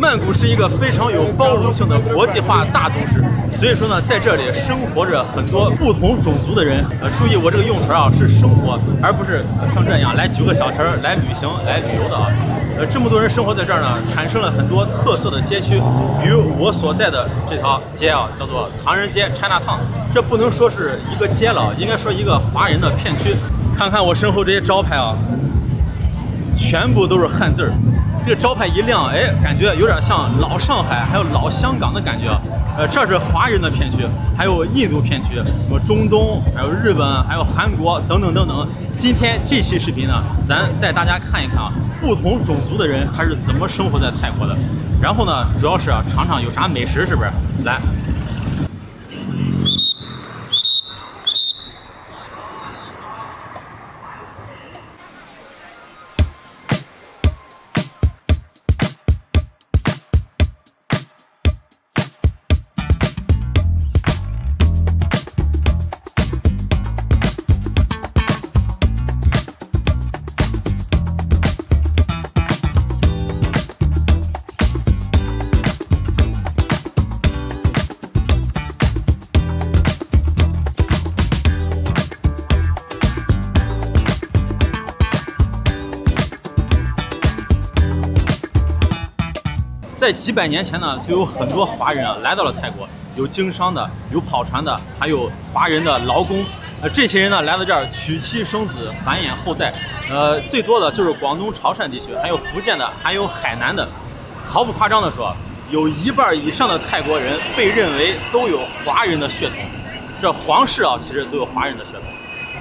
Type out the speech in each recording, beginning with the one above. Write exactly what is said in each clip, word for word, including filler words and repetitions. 曼谷是一个非常有包容性的国际化大都市，所以说呢，在这里生活着很多不同种族的人。呃，注意我这个用词啊，是生活，而不是像这样来举个小旗儿来旅行、来旅游的啊。呃，这么多人生活在这儿呢，产生了很多特色的街区。比如我所在的这条街啊，叫做唐人街 China Town， 这不能说是一个街了，应该说一个华人的片区。看看我身后这些招牌啊，全部都是汉字儿。 这个招牌一亮，哎，感觉有点像老上海，还有老香港的感觉。呃，这是华人的片区，还有印度片区，有中东，还有日本，还有韩国等等等等。今天这期视频呢，咱带大家看一看啊，不同种族的人他是怎么生活在泰国的。然后呢，主要是啊，尝尝有啥美食，是不是？来。 在几百年前呢，就有很多华人啊来到了泰国，有经商的，有跑船的，还有华人的劳工。呃，这些人呢来到这儿娶妻生子，繁衍后代。呃，最多的就是广东潮汕地区，还有福建的，还有海南的。毫不夸张的说，有一半以上的泰国人被认为都有华人的血统。这皇室啊，其实都有华人的血统。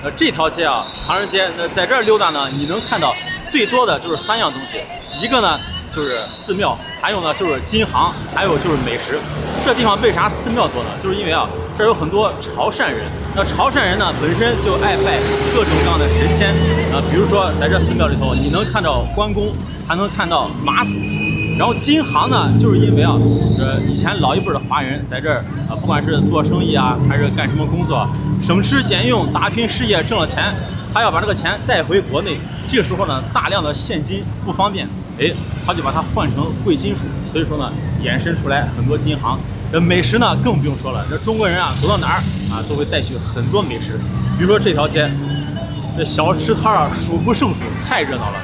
呃，这条街啊，唐人街，那在这儿溜达呢，你能看到最多的就是三样东西，一个呢。 就是寺庙，还有呢就是金行，还有就是美食。这地方为啥寺庙多呢？就是因为啊，这有很多潮汕人。那潮汕人呢本身就爱拜各种各样的神仙啊，比如说在这寺庙里头，你能看到关公，还能看到妈祖。然后金行呢，就是因为啊，呃，以前老一辈的华人在这儿啊，不管是做生意啊，还是干什么工作，省吃俭用，打拼事业挣了钱，他要把这个钱带回国内。这个时候呢，大量的现金不方便。 哎，他就把它换成贵金属，所以说呢，衍生出来很多金行。这美食呢，更不用说了，这中国人啊，走到哪儿啊，都会带去很多美食。比如说这条街，这小吃摊啊，数不胜数，太热闹了。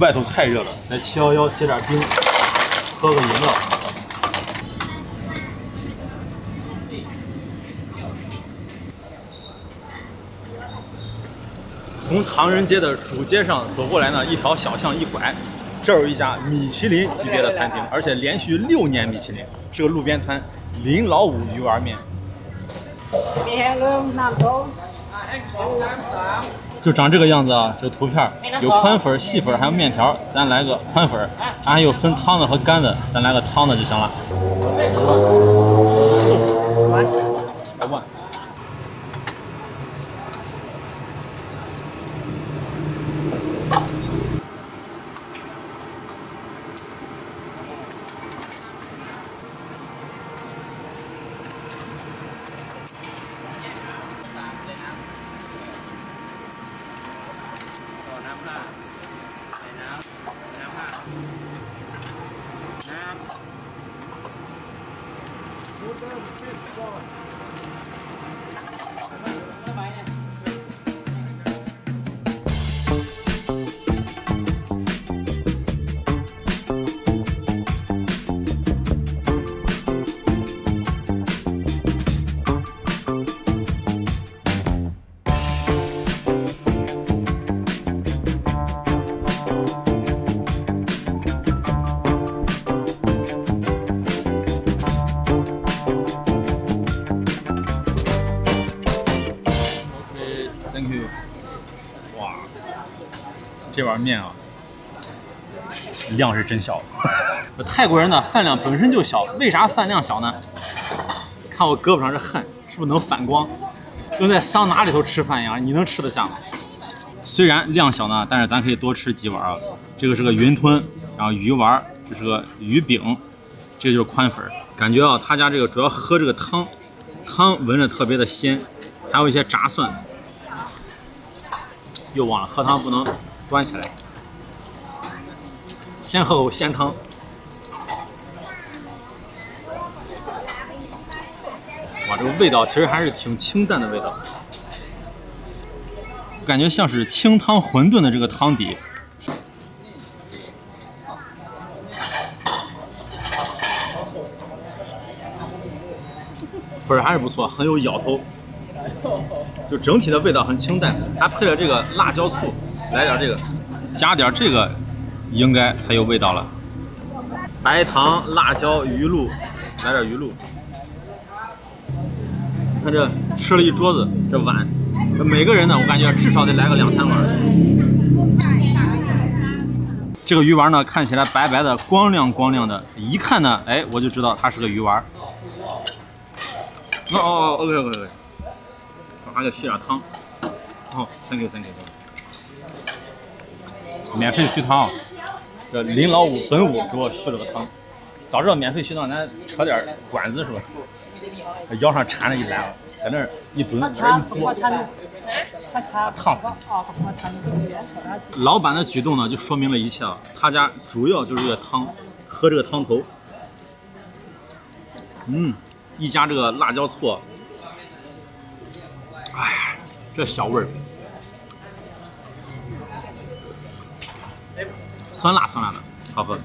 外头太热了，咱七幺幺结点冰，喝个饮料。从唐人街的主街上走过来呢，一条小巷一拐，这儿有一家米其林级别的餐厅，而且连续六年米其林，是个路边摊，林老五鱼丸面。 就长这个样子啊，这图片有宽粉、细粉，还有面条，咱来个宽粉，它还有分汤的和干的，咱来个汤的就行了。这碗面啊，量是真小。泰国人的饭量本身就小，为啥饭量小呢？看我胳膊上这汗，是不是能反光？跟在桑拿里头吃饭一样，你能吃得下吗？虽然量小呢，但是咱可以多吃几碗啊。这个是个云吞，然后鱼丸，这是个鱼饼，这个就是宽粉。感觉啊，他家这个主要喝这个汤，汤闻着特别的鲜，还有一些炸蒜。又忘了喝汤不能端起来，先喝口鲜汤。 哇，这个味道其实还是挺清淡的味道，感觉像是清汤馄饨的这个汤底。粉还是不错，很有咬头，就整体的味道很清淡，还配了这个辣椒醋，来点这个，加点这个，应该才有味道了。白糖、辣椒、鱼露，来点鱼露。 看这吃了一桌子，这碗，这每个人呢，我感觉至少得来个两三碗。这个鱼丸呢，看起来白白的、光亮光亮的，一看呢，哎，我就知道它是个鱼丸。哦哦 ，OK OK OK， 拿个续点汤。哦 ，thank you thank you。免费续汤，这林老五本五给我续了个汤。早知道免费续汤，咱扯点馆子是吧？ 腰上缠着一篮子，在那儿一蹲，在那儿一坐，烫死！老板的举动呢，就说明了一切啊。他家主要就是这个汤，喝这个汤头。嗯，一加这个辣椒醋，哎呀，这小味儿，酸辣酸辣的，好喝。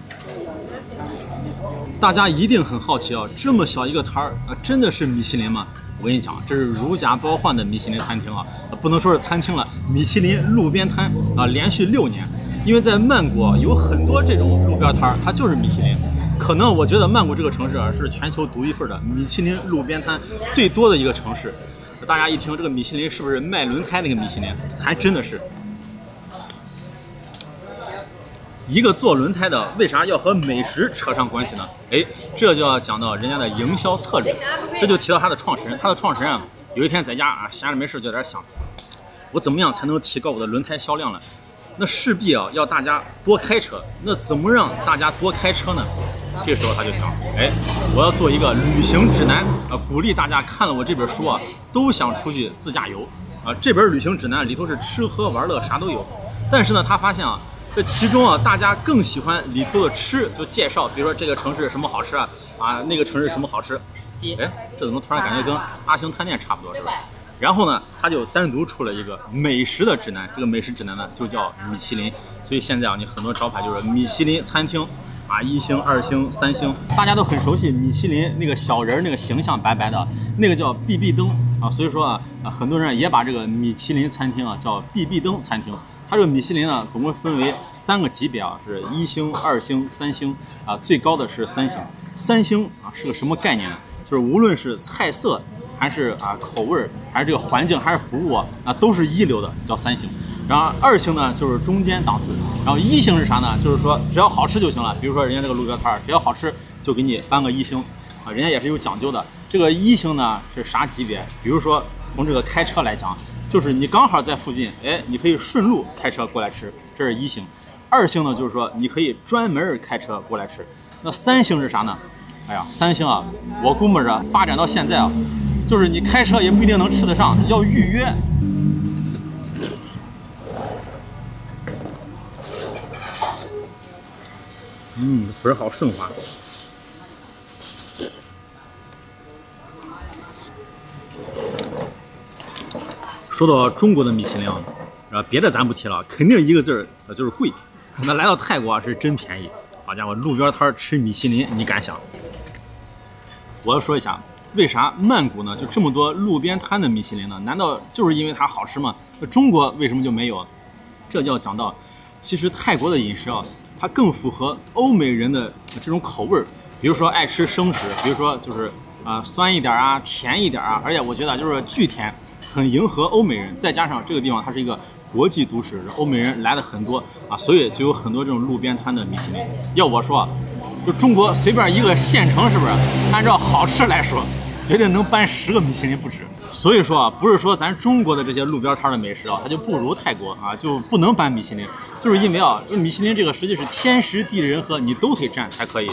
大家一定很好奇啊，这么小一个摊儿啊，真的是米其林吗？我跟你讲，这是如假包换的米其林餐厅啊，不能说是餐厅了，米其林路边摊啊，连续六年。因为在曼谷有很多这种路边摊儿，它就是米其林。可能我觉得曼谷这个城市啊，是全球独一份的米其林路边摊最多的一个城市。大家一听这个米其林，是不是卖轮胎那个米其林？还真的是。 一个做轮胎的为啥要和美食扯上关系呢？哎，这就要讲到人家的营销策略，这就提到他的创始人。他的创始人啊，有一天在家啊闲着没事就在这想，我怎么样才能提高我的轮胎销量呢？那势必啊要大家多开车。那怎么让大家多开车呢？这时候他就想，哎，我要做一个旅行指南啊，鼓励大家看了我这本书啊，都想出去自驾游啊。这本旅行指南里头是吃喝玩乐啥都有，但是呢，他发现啊。 这其中啊，大家更喜欢里头的吃，就介绍，比如说这个城市什么好吃啊，啊那个城市什么好吃。哎，这怎么突然感觉跟阿星探店差不多是吧？然后呢，他就单独出了一个美食的指南，这个美食指南呢就叫米其林。所以现在啊，你很多招牌就是米其林餐厅啊，一星、二星、三星，大家都很熟悉米其林那个小人那个形象白白的，那个叫避避灯啊。所以说啊，很多人也把这个米其林餐厅啊叫避避灯餐厅。 它这个米其林呢，总共分为三个级别啊，是一星、二星、三星啊，最高的是三星。三星啊是个什么概念呢？就是无论是菜色，还是啊口味，还是这个环境，还是服务啊，啊都是一流的，叫三星。然后二星呢就是中间档次，然后一星是啥呢？就是说只要好吃就行了。比如说人家这个路边摊，只要好吃就给你颁个一星啊，人家也是有讲究的。这个一星呢是啥级别？比如说从这个开车来讲。 就是你刚好在附近，哎，你可以顺路开车过来吃，这是一星。二星呢，就是说你可以专门开车过来吃。那三星是啥呢？哎呀，三星啊，我估摸着发展到现在啊，就是你开车也不一定能吃得上，要预约。嗯，粉好顺滑。 说到中国的米其林啊，然后别的咱不提了，肯定一个字儿就是贵。那来到泰国啊，是真便宜。好家伙，路边摊吃米其林，你敢想？我要说一下，为啥曼谷呢就这么多路边摊的米其林呢？难道就是因为它好吃吗？中国为什么就没有？这就要讲到，其实泰国的饮食啊，它更符合欧美人的这种口味儿，比如说爱吃生食，比如说就是啊、呃、酸一点啊，甜一点啊，而且我觉得就是巨甜。 很迎合欧美人，再加上这个地方它是一个国际都市，欧美人来的很多啊，所以就有很多这种路边摊的米其林。要我说啊，就中国随便一个县城，是不是按照好吃来说，绝对能搬十个米其林不止。所以说啊，不是说咱中国的这些路边摊的美食啊，它就不如泰国啊，就不能搬米其林，就是因为啊，米其林这个实际是天时地利人和你都得占才可以。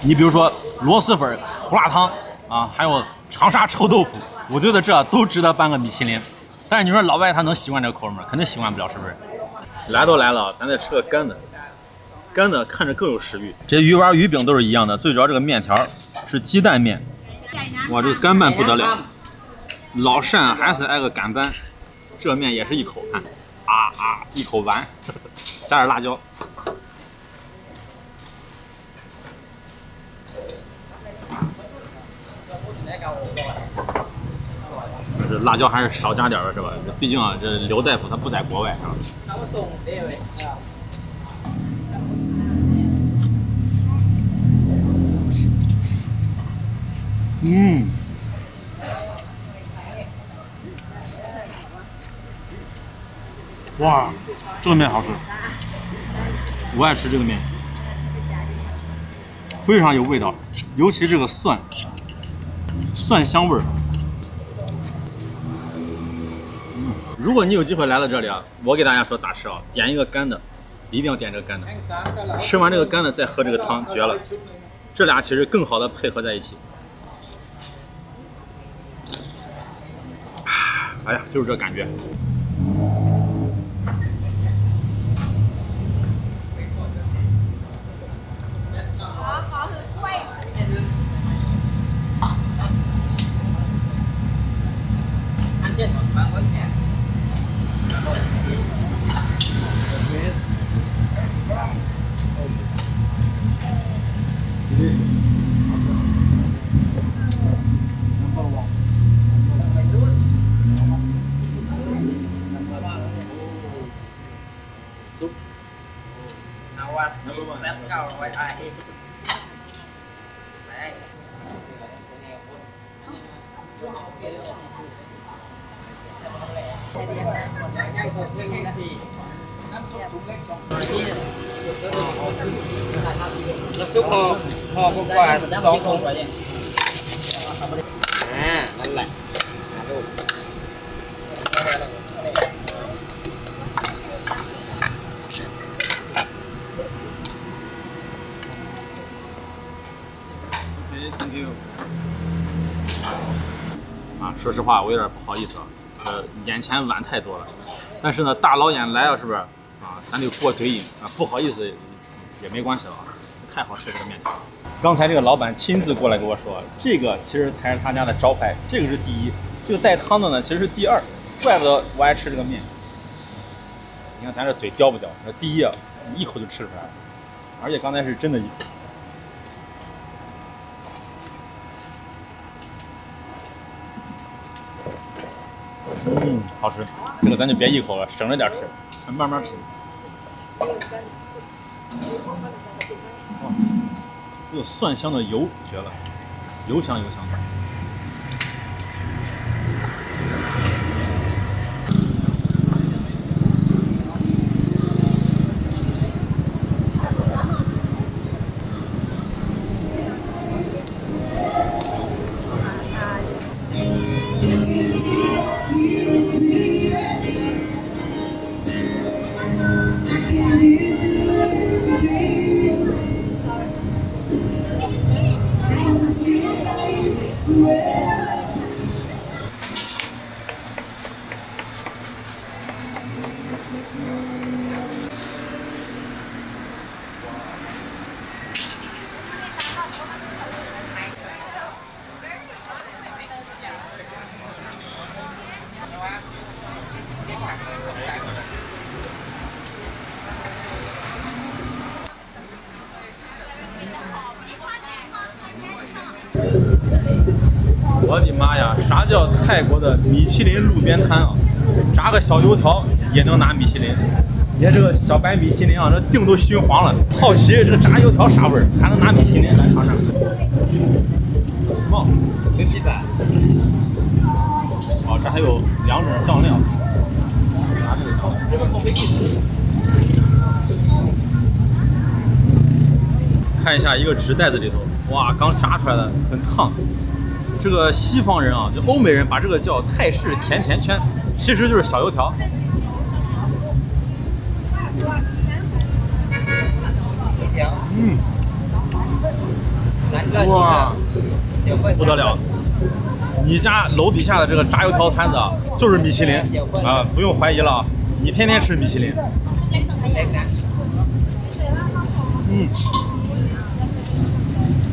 你比如说螺蛳粉、胡辣汤啊，还有长沙臭豆腐，我觉得这都值得搬个米其林。但是你说老外他能习惯这个口味吗？肯定习惯不了，是不是？来都来了，咱再吃个干的，干的看着更有食欲。这些鱼丸、鱼饼都是一样的，最主要这个面条是鸡蛋面，哇，这个干拌不得了。老陕还是爱个干拌，这面也是一口看，啊啊，一口完，加点辣椒。这辣椒还是少加点吧，是吧？毕竟啊，这刘大夫他不在国外，是吧？嗯，哇，这个面好吃，我爱吃这个面，非常有味道，尤其这个蒜，蒜香味儿。如果你有机会来到这里啊，我给大家说咋吃啊，点一个干的，一定要点这个干的。吃完这个干的再喝这个汤，绝了！这俩其实更好的配合在一起。哎呀，就是这感觉。啊，说实话，我有点不好意思啊，呃，眼前碗太多了，但是呢，大老远来了，是不是？啊，咱就过嘴瘾啊，不好意思也没关系了啊，太好吃这个面条。刚才这个老板亲自过来跟我说，这个其实才是他家的招牌，这个是第一，这个带汤的呢其实是第二，怪不得我爱吃这个面。你看咱这嘴叼不叼？第一啊，一口就吃出来了，而且刚才是真的一口。嗯，好吃。这个咱就别一口了，省着点吃，慢慢吃。哇，这个蒜香的油绝了，油香油香的。我的妈呀！啥叫泰国的米其林路边摊啊？炸个小油条也能拿米其林，你看这个小白米其林啊，这腚都熏黄了。好奇这个炸油条啥味儿，还能拿米其林来尝尝 ？Small， fifty baht。哦，这还有两种酱料，拿这个酱料，这个够费劲。看一下一个纸袋子里头，哇，刚炸出来的，很烫。这个西方人啊，就欧美人把这个叫泰式甜甜圈，其实就是小油条。 嗯，哇，不得了！你家楼底下的这个炸油条摊子啊，就是米其林啊，不用怀疑了啊，你天天吃米其林。嗯，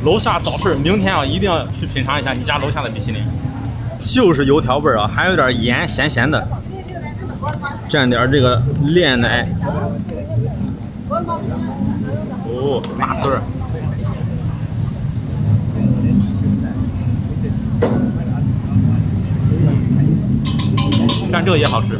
楼下早市，明天啊一定要去品尝一下你家楼下的米其林，就是油条味儿啊，还有点盐，咸咸的，蘸点这个炼奶。 哦，辣丝儿，蘸这个也好吃。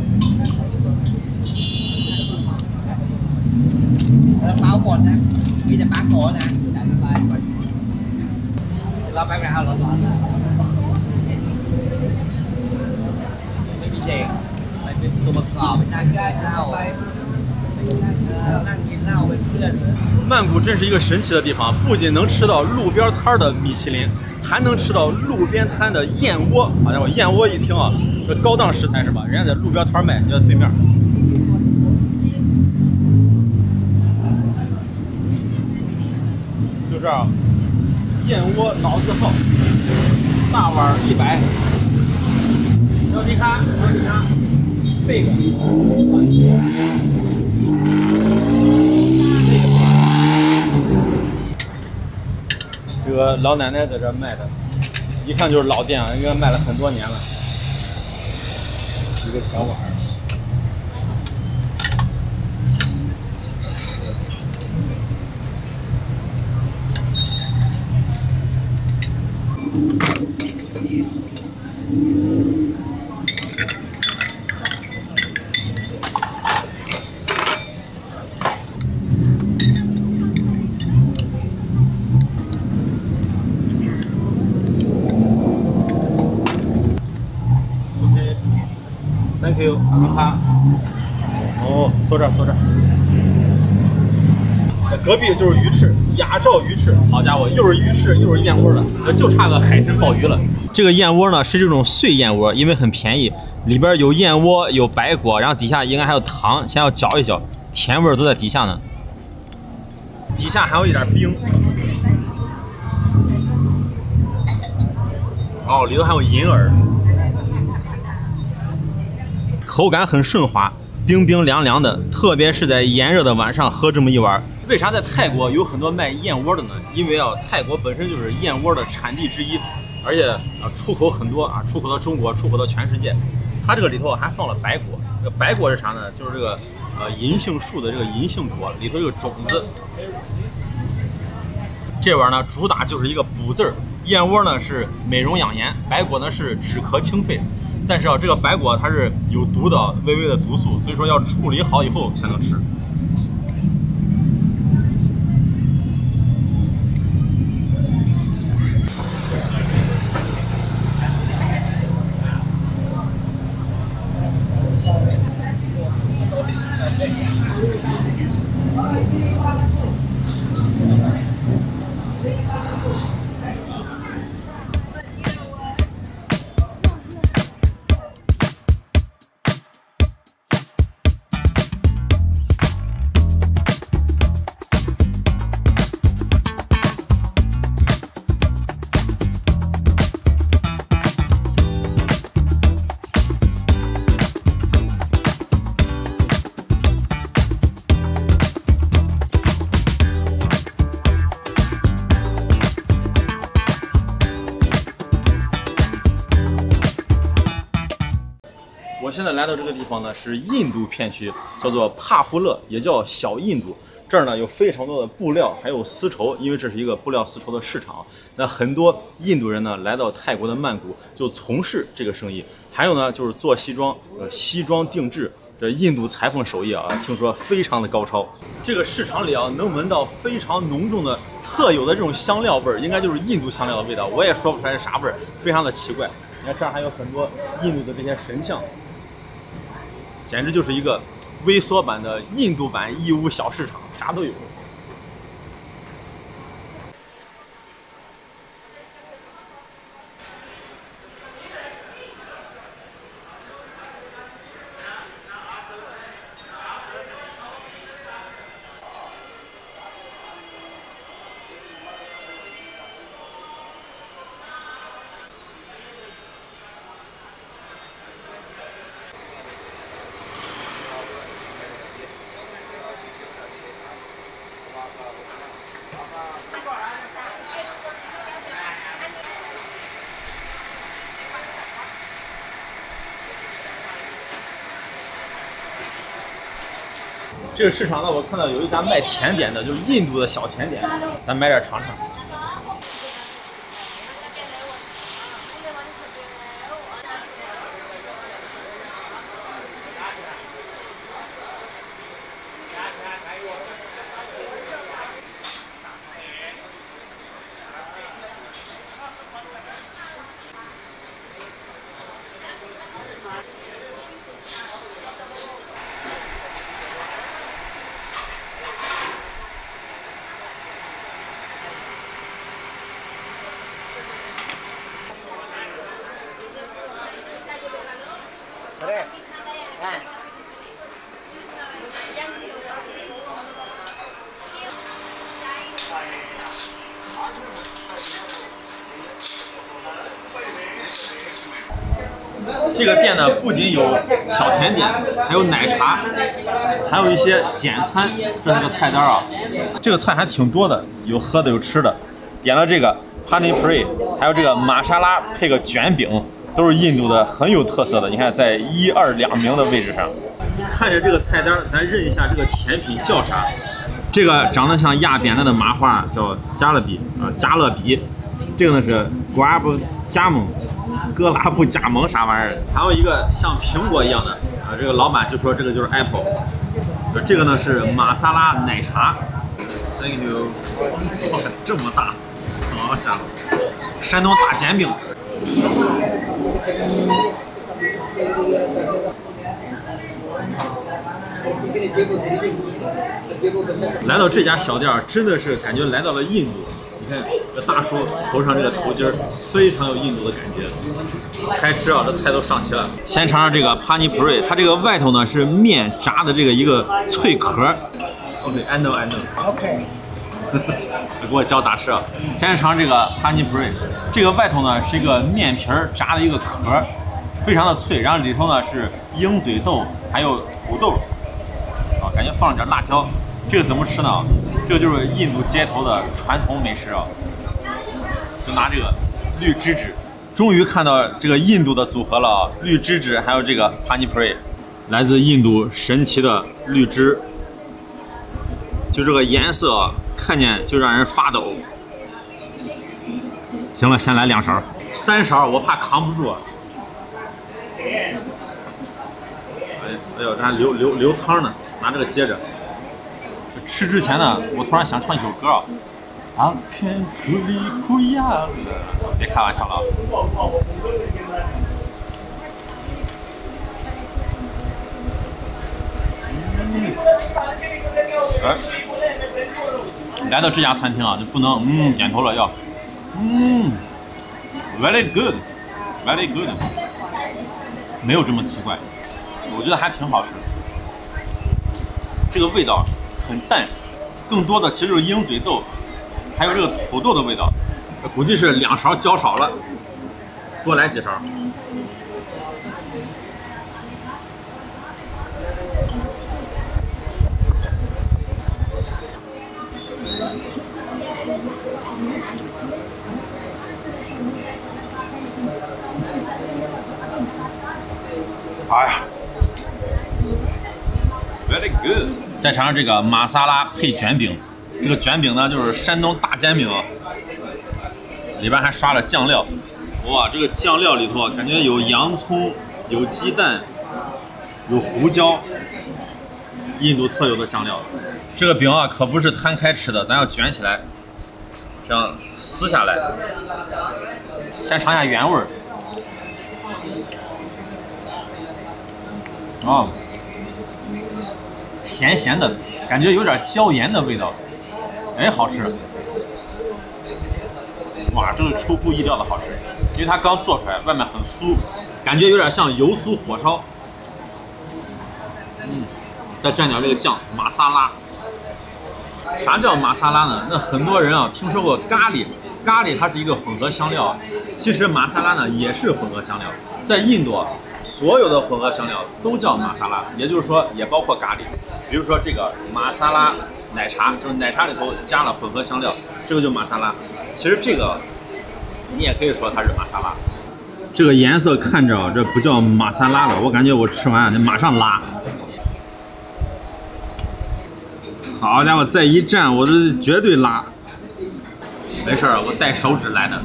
曼谷真是一个神奇的地方，不仅能吃到路边摊的米其林，还能吃到路边摊的燕窝。好家伙，燕窝一听啊，这高档食材是吧？人家在路边摊卖，就在对面。就这儿，燕窝老字号，大碗一百。小迪卡，小迪卡，这个。 这个老奶奶在这卖的，一看就是老店啊，应该卖了很多年了。一个小碗儿，他哦，坐这儿，坐这儿。隔壁就是鱼翅，雅照鱼翅。好家伙，又是鱼翅，又是燕窝的，就差个海参鲍鱼了。这个燕窝呢是这种碎燕窝，因为很便宜，里边有燕窝，有白果，然后底下应该还有糖，先要搅一搅，甜味都在底下呢。底下还有一点冰。哦，里头还有银耳。 口感很顺滑，冰冰凉凉的，特别是在炎热的晚上喝这么一碗。为啥在泰国有很多卖燕窝的呢？因为啊，泰国本身就是燕窝的产地之一，而且啊出口很多啊，出口到中国，出口到全世界。它这个里头还放了白果，这个白果是啥呢？就是这个呃银杏树的这个银杏果里头有种子。这玩意儿呢，主打就是一个补字儿。燕窝呢是美容养颜，白果呢是止咳清肺。 但是啊，这个白果它是有毒的，微微的毒素，所以说要处理好以后才能吃。现在来到这个地方呢，是印度片区，叫做帕胡勒，也叫小印度。这儿呢有非常多的布料，还有丝绸，因为这是一个布料丝绸的市场。那很多印度人呢来到泰国的曼谷就从事这个生意，还有呢就是做西装，呃，西装定制。这印度裁缝手艺啊，听说非常的高超。这个市场里啊，能闻到非常浓重的特有的这种香料味儿，应该就是印度香料的味道，我也说不出来是啥味儿，非常的奇怪。你看这儿还有很多印度的这些神像，简直就是一个微缩版的印度版义乌小市场，啥都有。 这个市场呢，我看到有一家卖甜点的，就是印度的小甜点，咱买点尝尝。这个店呢，不仅有小甜点，还有奶茶，还有一些简餐。这是个菜单啊，这个菜还挺多的，有喝的，有吃的。点了这个 Honey Pray， 还有这个玛莎拉配个卷饼，都是印度的很有特色的。你看，在一二两名的位置上。看着这个菜单，咱认一下这个甜品叫啥？这个长得像压扁了的麻花叫加勒比啊、呃，加勒比。这个呢是 Guab 加蒙。 哥拉布加盟啥玩意儿？还有一个像苹果一样的啊，这个老板就说这个就是 Apple。这个呢是玛莎拉奶茶。Thank you。哇，这么大！好家伙，山东大煎饼。来到这家小店，真的是感觉来到了印度。 你看这大叔头上这个头巾儿，非常有印度的感觉。开吃啊，这菜都上齐了。先尝尝这个 pani puri， 它这个外头呢是面炸的这个一个脆壳。OK，I know I know。OK， 给我教咋吃啊？先尝这个 pani puri， 这个外头呢是一个面皮儿炸的一个壳，非常的脆。然后里头呢是鹰嘴豆，还有土豆，啊，感觉放了点辣椒。 这个怎么吃呢？这个就是印度街头的传统美食啊，就拿这个绿芝芝。终于看到这个印度的组合了啊，绿芝芝还有这个 pani puri， 来自印度神奇的绿芝，就这个颜色啊，看见就让人发抖。行了，先来两勺，三勺我怕扛不住。哎，哎呦，这还流流流汤呢，拿这个接着。 吃之前呢，我突然想唱一首歌啊，啊，别开玩笑了啊！哎，来到这家餐厅啊，就不能嗯点头了，要嗯 ，very good，very good， 没有这么奇怪，我觉得还挺好吃，这个味道。 很淡，更多的其实就是鹰嘴豆，还有这个土豆的味道。估计是两勺浇少了，多来几勺。哎呀 ，very good。 再尝尝这个玛莎拉配卷饼，这个卷饼呢就是山东大煎饼，里边还刷了酱料。哇，这个酱料里头感觉有洋葱、有鸡蛋、有胡椒，印度特有的酱料。这个饼啊可不是摊开吃的，咱要卷起来，这样撕下来。先尝一下原味儿，哦，咸咸的感觉，有点椒盐的味道，哎，好吃！哇，这是出乎意料的好吃，因为它刚做出来，外面很酥，感觉有点像油酥火烧。嗯，再蘸点这个酱，玛莎拉。啥叫玛莎拉呢？那很多人啊，听说过咖喱。 咖喱它是一个混合香料，其实玛莎拉呢也是混合香料。在印度，所有的混合香料都叫玛莎拉，也就是说也包括咖喱。比如说这个玛莎拉奶茶，就是奶茶里头加了混合香料，这个就玛莎拉。其实这个你也可以说它是玛莎拉。这个颜色看着这不叫玛莎拉了，我感觉我吃完得马上拉。好家伙，再一蘸我这绝对拉。 没事儿，我带手指来的。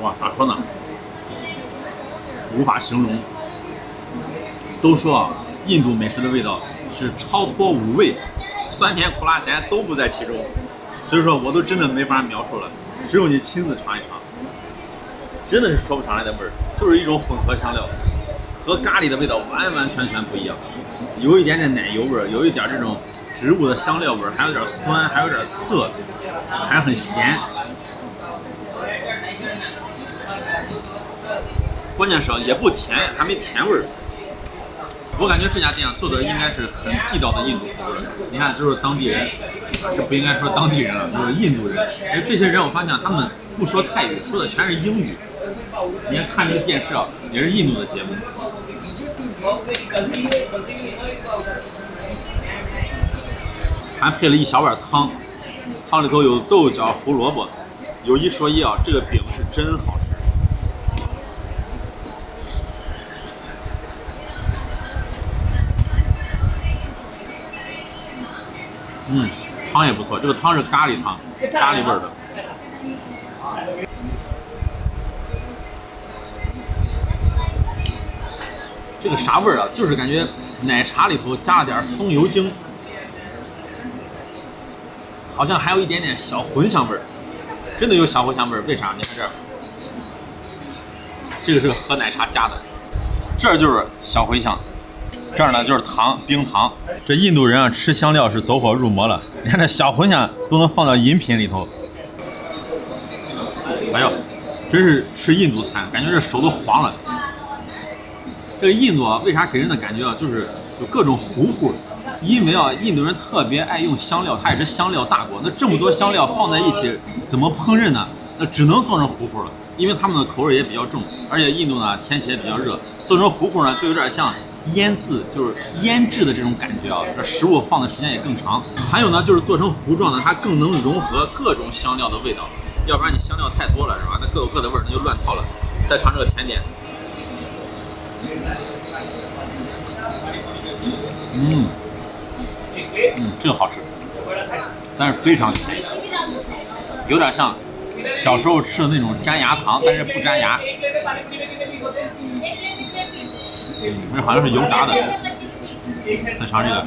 哇，咋说呢？无法形容。都说啊，印度美食的味道是超脱五味，酸甜苦辣咸都不在其中。所以说，我都真的没法描述了，只有你亲自尝一尝，真的是说不上来的味儿，就是一种混合香料。 和咖喱的味道完完全全不一样，有一点点奶油味儿，有一点这种植物的香料味儿，还有点酸，还有点涩，还很咸。关键是也不甜，还没甜味儿。我感觉这家店做的应该是很地道的印度口味儿。你看，就是当地人，这不应该说当地人了，就是印度人。因为这些人，我发现他们不说泰语，说的全是英语。你看看这个电视啊，也是印度的节目。 还配了一小碗汤，汤里头有豆角、胡萝卜。有一说一啊，这个饼是真好吃。嗯，汤也不错，这个汤是咖喱汤，咖喱味儿的。 这个啥味儿啊？就是感觉奶茶里头加了点风油精，好像还有一点点小茴香味儿，真的有小茴香味儿。为啥？你看这儿，这个是和奶茶加的，这儿就是小茴香，这儿呢就是糖，冰糖。这印度人啊，吃香料是走火入魔了，你看这小茴香都能放到饮品里头。哎呦，真是吃印度餐，感觉这手都黄了。 这个印度啊，为啥给人的感觉啊，就是有各种糊糊？因为啊，印度人特别爱用香料，它也是香料大国。那这么多香料放在一起，怎么烹饪呢？那只能做成糊糊了。因为他们的口味也比较重，而且印度呢天气也比较热，做成糊糊呢就有点像腌制，就是腌制的这种感觉啊。这食物放的时间也更长。还有呢，就是做成糊状呢，它更能融合各种香料的味道。要不然你香料太多了，是吧？那各有各的味儿，那就乱套了。再尝这个甜点。 嗯，嗯，这个好吃，但是非常甜，有点像小时候吃的那种粘牙糖，但是不粘牙。嗯，这好像是油炸的。再尝这个。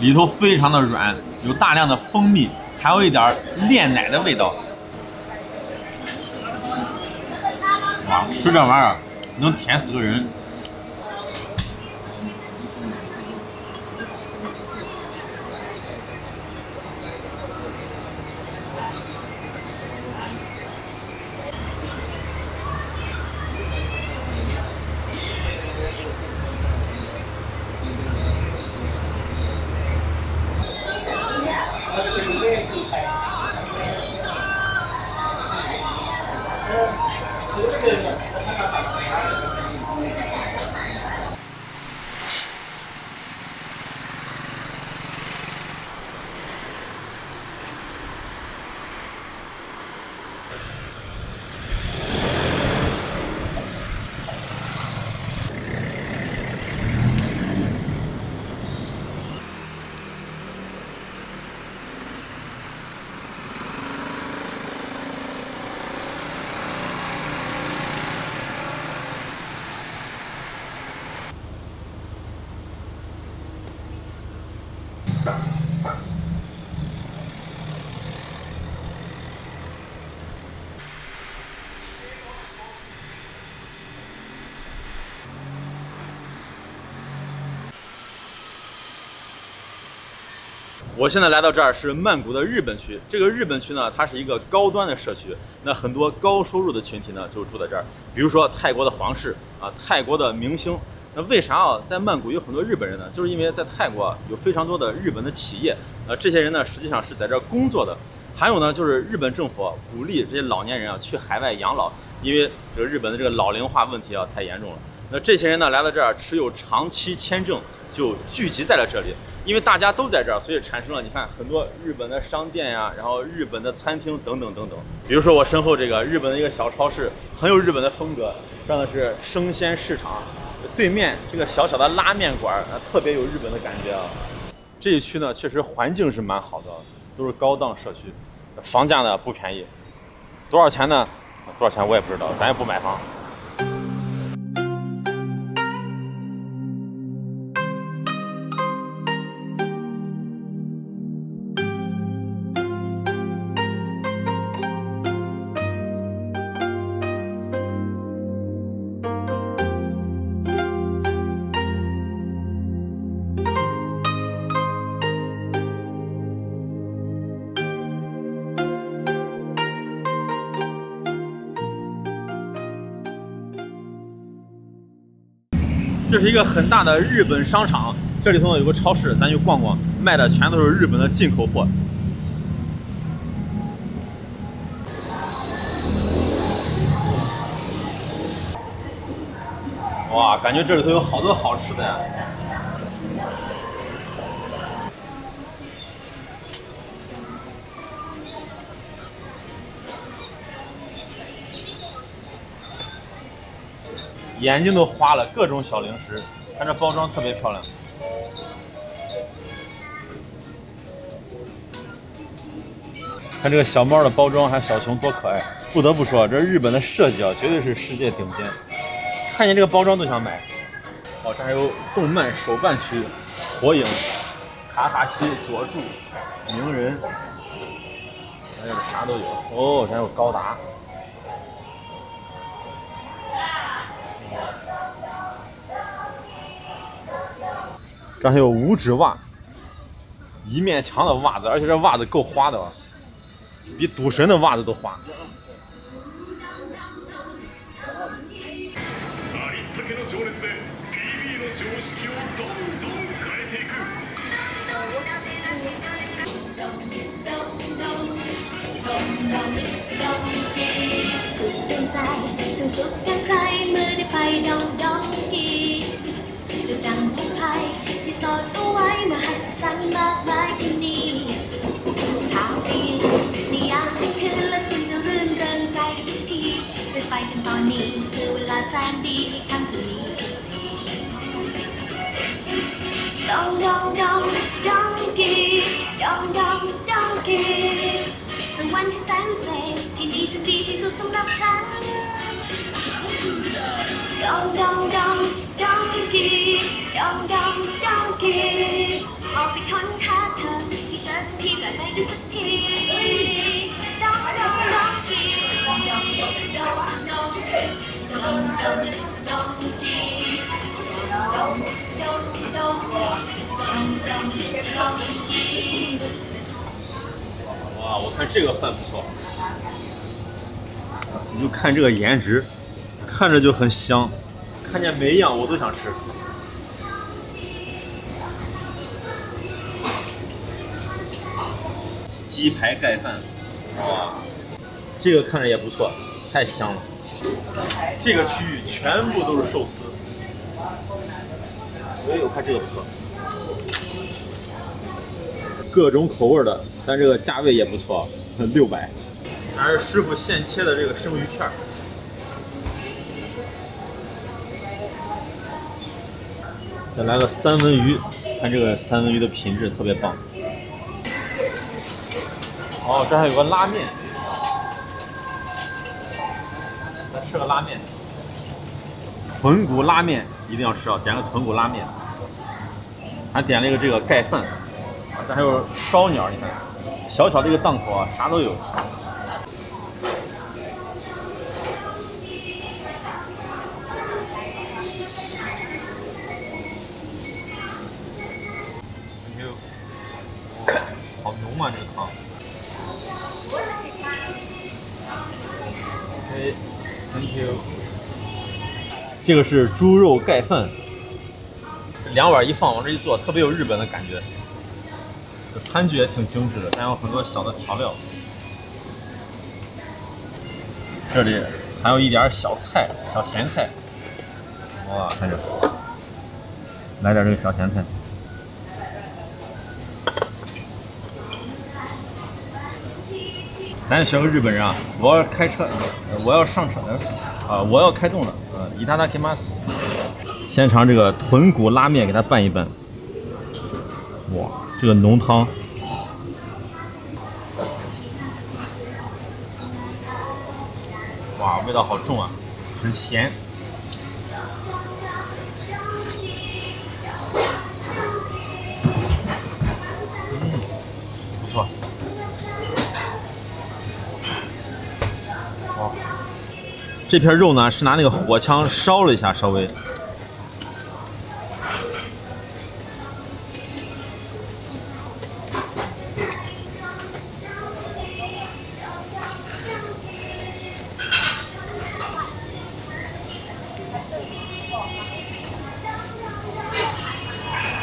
里头非常的软，有大量的蜂蜜，还有一点炼奶的味道。 哇，吃这玩意儿能甜死个人！我现在来到这儿是曼谷的日本区，这个日本区呢，它是一个高端的社区，那很多高收入的群体呢就住在这儿，比如说泰国的皇室啊，泰国的明星。那为啥啊，在曼谷有很多日本人呢？就是因为在泰国啊有非常多的日本的企业，呃，这些人呢实际上是在这儿工作的。还有呢，就是日本政府啊鼓励这些老年人啊去海外养老，因为这个日本的这个老龄化问题啊太严重了。那这些人呢来到这儿持有长期签证，就聚集在了这里。因为大家都在这儿，所以产生了你看很多日本的商店呀、啊，然后日本的餐厅等等等等。比如说我身后这个日本的一个小超市，很有日本的风格，这样的是生鲜市场。对面这个小小的拉面馆啊，特别有日本的感觉啊。这一区呢，确实环境是蛮好的，都是高档社区，房价呢不便宜，多少钱呢？多少钱我也不知道，咱也不买房。这是一个很大的日本商场，这里头有个超市，咱就逛逛，卖的全都是日本的进口货。哇，感觉这里头有好多好吃的呀！眼睛都花了，各种小零食，看这包装特别漂亮。看这个小猫的包装，还有小熊多可爱！不得不说，这日本的设计啊，绝对是世界顶尖。看见这个包装都想买。哦，这还有动漫手办区，火影、卡卡西、佐助、鸣人，还有啥都有。哦，这还有高达。这还有五指袜，一面墙的袜子，而且这袜子够花的啊，比赌神的袜子都花。哇，我看这个饭不错，你就看这个颜值，看着就很香，看见每一样我都想吃。鸡排盖饭，哇，这个看着也不错，太香了。这个区域全部都是寿司，哎，我看这个不错，各种口味的，但这个价位也不错，六百。还是师傅现切的这个生鱼片儿。再来个三文鱼，看这个三文鱼的品质特别棒。哦，这还有个拉面，来吃个拉面，豚骨拉面一定要吃啊！点个豚骨拉面，还点了一个这个盖饭。啊，这还有烧鸟，你看，小小的一个档口啊，啥都有。 哇，这个汤，这个是猪肉盖饭，两碗一放，往这一坐，特别有日本的感觉。这餐具也挺精致的，但有很多小的调料。这里还有一点小菜，小咸菜。哇，看这，来点这个小咸菜。 咱也学个日本人啊！我要开车，我要上车，啊、呃，我要开动了，呃，いただきます。先尝这个豚骨拉面，给它拌一拌。哇，这个浓汤，哇，味道好重啊，很咸。嗯，不错。 这片肉呢是拿那个火枪烧了一下，稍微。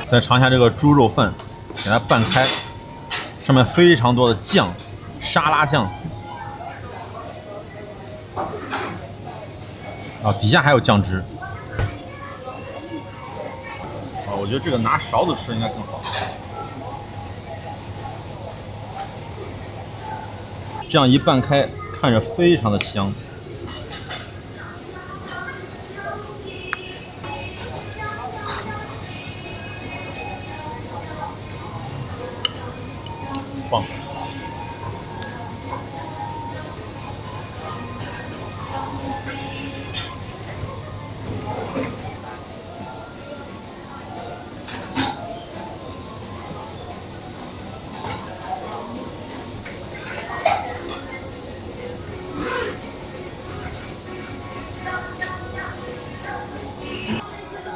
再尝一下这个猪肉饭，给它拌开，上面非常多的酱，沙拉酱。 啊，底下还有酱汁。啊，我觉得这个拿勺子吃应该更好。这样一拌开，看着非常的香。棒。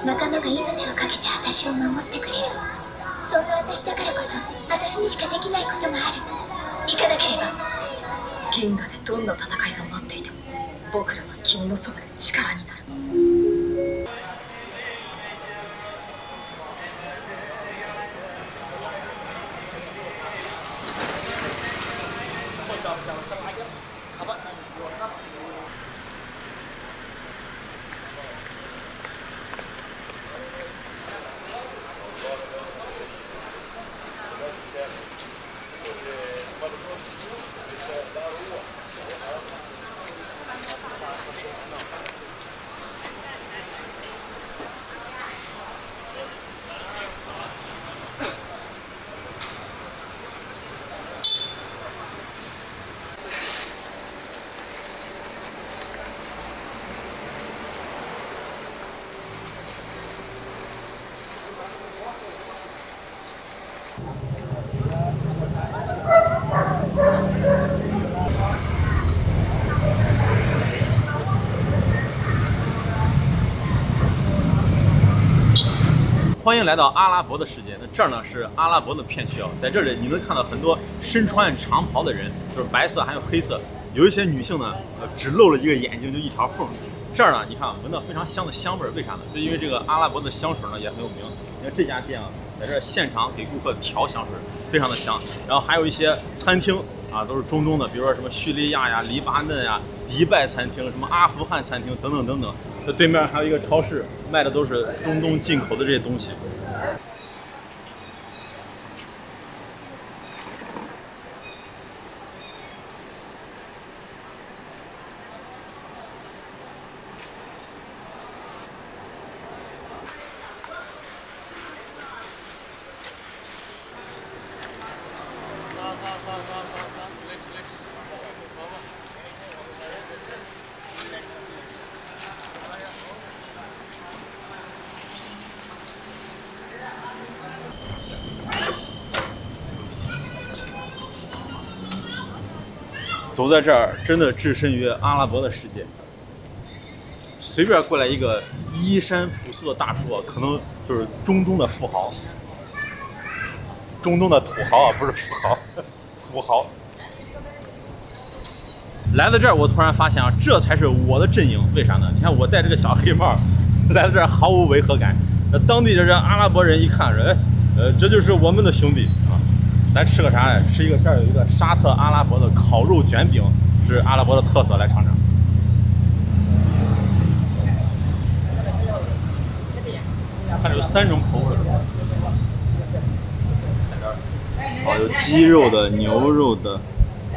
なかなか命をかけて私を守ってくれる。そんな私だからこそ、私にしかできないことがある。行かなければ、銀河でどんな戦いが待っていても、僕らは君のそばで力になる。欢迎来到阿拉伯的世界。那这儿呢是阿拉伯的片区啊，在这里你能看到很多身穿长袍的人，就是白色还有黑色。有一些女性呢，呃，只露了一个眼睛，就一条缝。这儿呢，你看闻到非常香的香味儿，为啥呢？就因为这个阿拉伯的香水呢也很有名。你看这家店啊，在这儿现场给顾客调香水，非常的香。然后还有一些餐厅啊，都是中东的，比如说什么叙利亚呀、黎巴嫩呀、迪拜餐厅、什么阿富汗餐厅等等等等。 那对面还有一个超市，卖的都是中东进口的这些东西。走在这儿，真的置身于阿拉伯的世界。随便过来一个衣衫朴素的大叔，可能就是中东的富豪，中东的土豪啊，不是富豪，土豪。来到这儿，我突然发现啊，这才是我的阵营。为啥呢？你看我戴这个小黑帽，来到这儿毫无违和感。那当地的这阿拉伯人一看，人，呃，这就是我们的兄弟啊。咱吃个啥呢？吃一个这儿有一个沙特阿拉伯的烤肉卷饼，是阿拉伯的特色，来尝尝。看有三种口味，哦，有鸡肉的、牛肉的。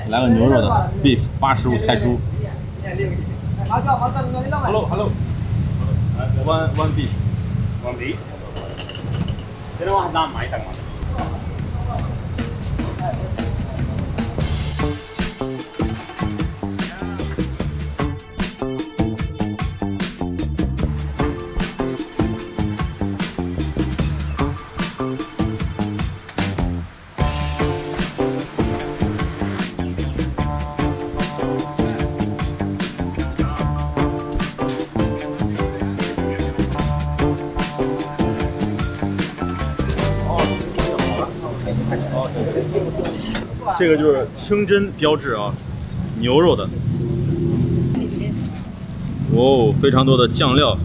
来个牛肉的 beef 八十五泰铢。Hello hello one one beef one beef。这我还拿买单吗？这个就是清真标志啊，牛肉的。哦，非常多的酱料，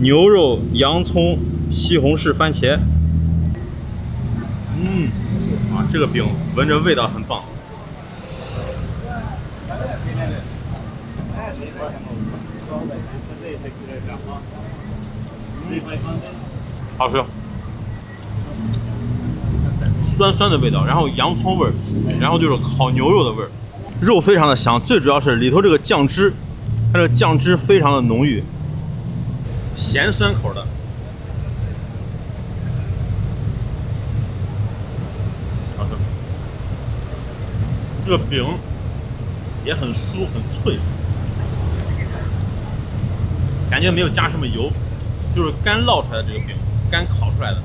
牛肉、洋葱、西红柿、番茄。嗯，啊，这个饼闻着味道很棒。嗯、好吃。 酸酸的味道，然后洋葱味儿，然后就是烤牛肉的味儿，肉非常的香，最主要是里头这个酱汁，它这个酱汁非常的浓郁，咸酸口的。好吃。这个饼也很酥很脆，感觉没有加什么油，就是干烙出来的这个饼，干烤出来的。